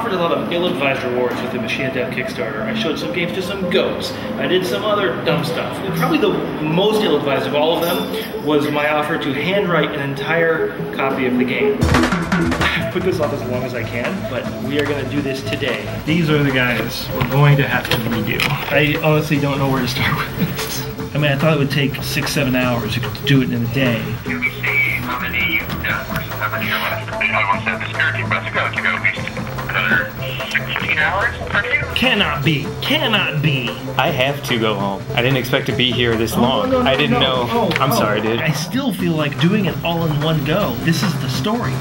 offered a lot of ill-advised rewards with the Machine of Death Kickstarter. I showed some games to some goats. I did some other dumb stuff. And probably the most ill-advised of all of them was my offer to handwrite an entire copy of the game. I've put this off as long as I can, but we are going to do this today. These are the guys we're going to have to redo. I honestly don't know where to start with this. I mean, I thought it would take 6-7 hours to do it in a day. You can see how many you've done versus how many are left. The other one said this 13 months ago to go at least another 16 hours per day. Cannot be. Cannot be. I have to go home. I didn't expect to be here this long. I didn't know. I'm sorry, dude. I still feel like doing it all in one go. This is the story.